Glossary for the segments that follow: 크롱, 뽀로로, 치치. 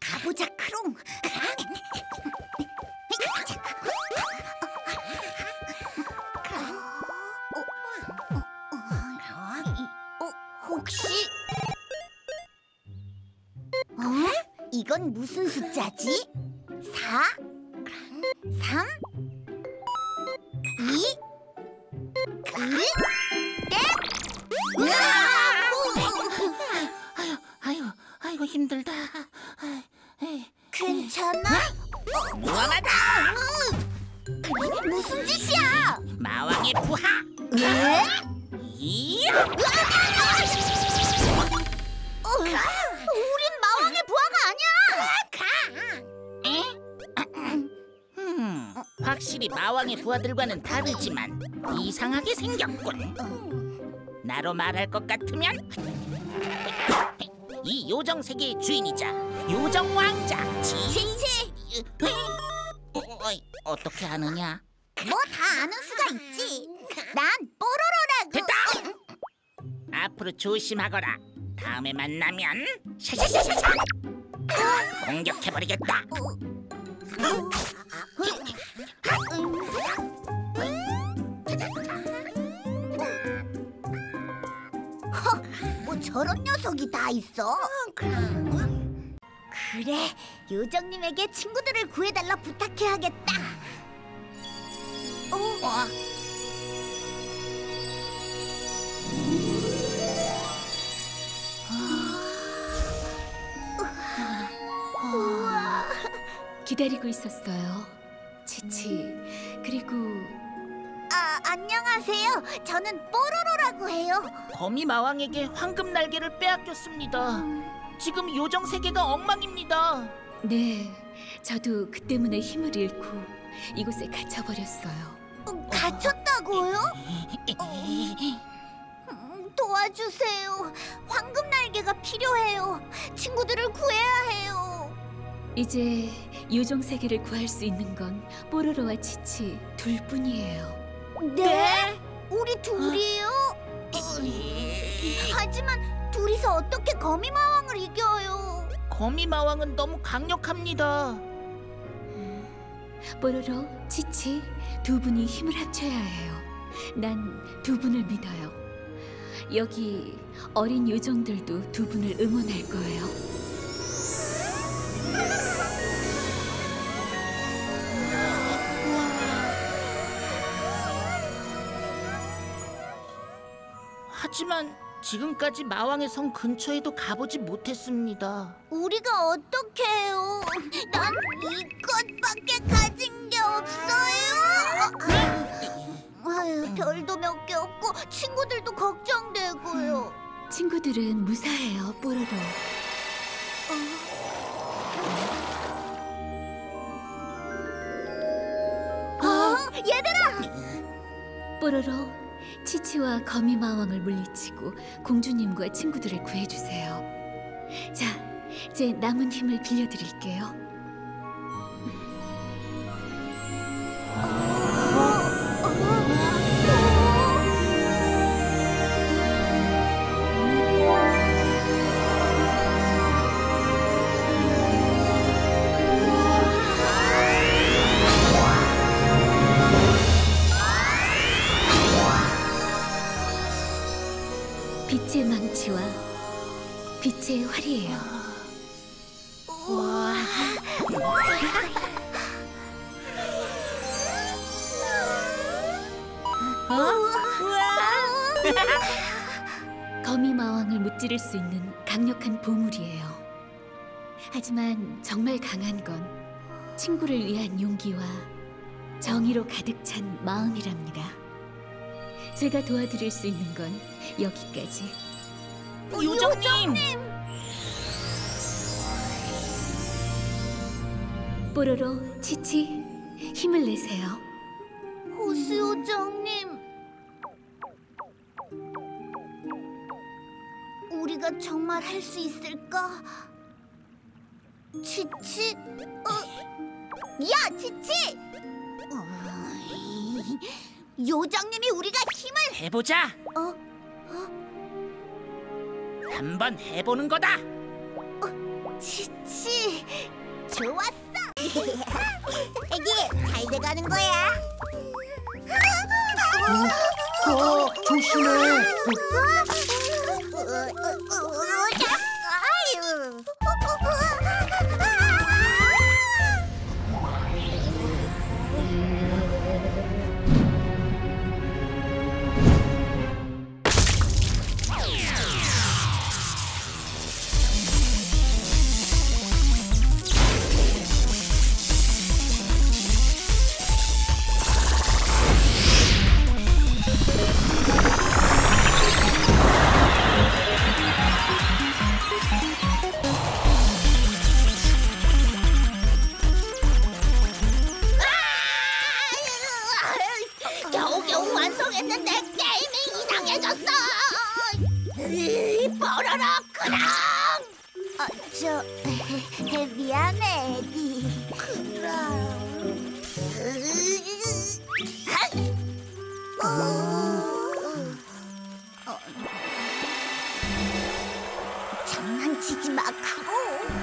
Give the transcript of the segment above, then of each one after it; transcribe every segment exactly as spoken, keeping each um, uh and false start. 가보자, 크롱. 혹시 어? 이건 무슨 숫자지? 사, 삼, 이, 일, 땡! 아유, 아유, 아이고 힘들다. 괜찮아? 무엄하다! 무슨 짓이야? 마왕의 부하! 이야! 우린 마왕의 부하가 아니야! 음, 확실히 마왕의 부하들과는 다르지만 이상하게 생겼군. 나로 말할 것 같으면 이 요정 세계의 주인이자 요정 왕자 치치! 어, 어, 어떻게 아느냐? 뭐 다 아는 수가 있지. 난 뽀로로라고. 됐다! 앞으로 조심하거라. 다음에 만나면 샤샤샤샤! 공격해버리겠다. 헉, 뭐 저런 녀석이 다 있어? 그래, 요정님에게 친구들을 구해달라 부탁해야겠다. 어? 기다리고 있었어요, 치치. 그리고 아, 안녕하세요. 저는 뽀로로라고 해요. 거미 마왕에게 황금 날개를 빼앗겼습니다. 음... 지금 요정 세계가 엉망입니다. 네, 저도 그 때문에 힘을 잃고 이곳에 갇혀버렸어요. 어, 갇혔다고요? 어... 도와주세요. 황금 날개가 필요해요. 친구들을 구해야 해요. 이제 요정 세계를 구할 수 있는 건 뽀로로와 치치 둘뿐이에요. 네? 네? 우리 둘이요? 어... 하지만 둘이서 어떻게 거미 마왕을 이겨요? 거미 마왕은 너무 강력합니다. 음, 뽀로로, 치치 두 분이 힘을 합쳐야 해요. 난 두 분을 믿어요. 여기 어린 요정들도 두 분을 응원할 거예요. 하지만 지금까지 마왕의 성 근처에도 가보지 못했습니다. 우리가 어떻게 해요? 난 이것밖에 가진 게 없어요. 아유, 별도 몇 개 없고 친구들도 걱정되고요. 음, 친구들은 무사해요, 뽀로로. 어... 얘들아! 뽀로로, 치치와 거미 마왕을 물리치고 공주님과 친구들을 구해주세요. 자, 제 남은 힘을 빌려드릴게요. 빛의 망치와 빛의 활이에요. 우와. 어? 우와. 거미 마왕을 무찌를 수 있는 강력한 보물이에요. 하지만 정말 강한 건 친구를 위한 용기와 정의로 가득 찬 마음이랍니다. 제가 도와드릴 수 있는 건 여기까지. 어, 요정님! 뽀로로, 치치, 힘을 내세요. 호수 요정님, 우리가 정말 할 수 있을까? 치치, 어, 야, 치치! 어... 요정님이 우리가 힘을 해보자. 어? 어? 한번 해보는 거다. 어, 치치, 좋았어. 애기, 잘 돼가는 거야. 어, 어, 조심해. 완성했는데 게임이 이상해졌어. 뽀로로 그럼. 어, 저 미안해 애기. 그럼. 어. 어. 장난치지 마 크롱.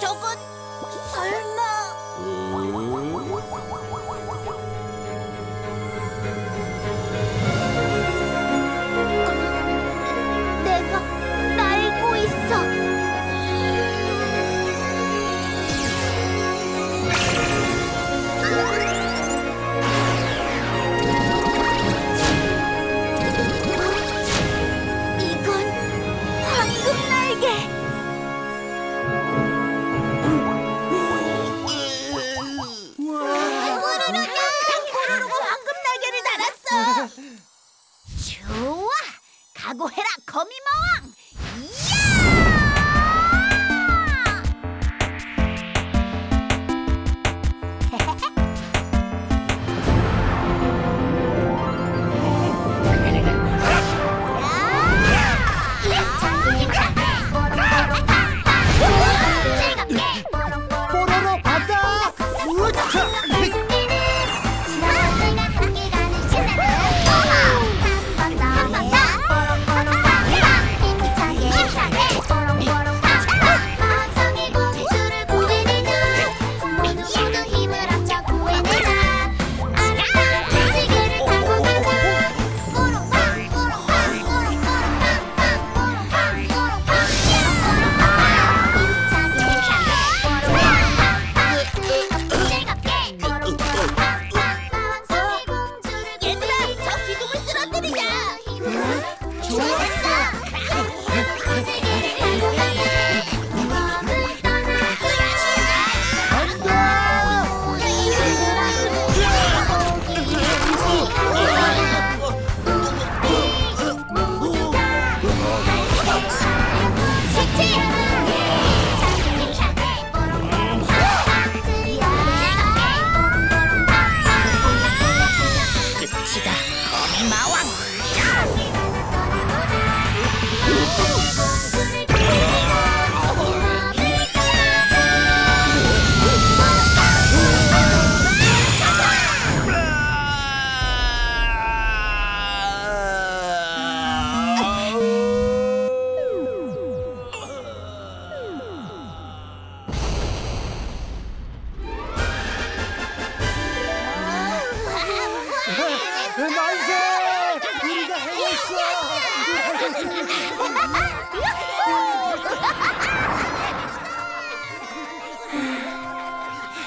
저건 설마 내가 날고 있어. 각오해라 거미마왕! 이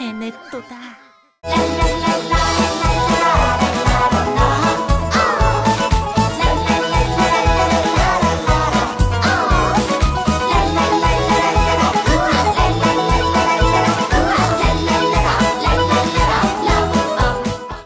해냈도다.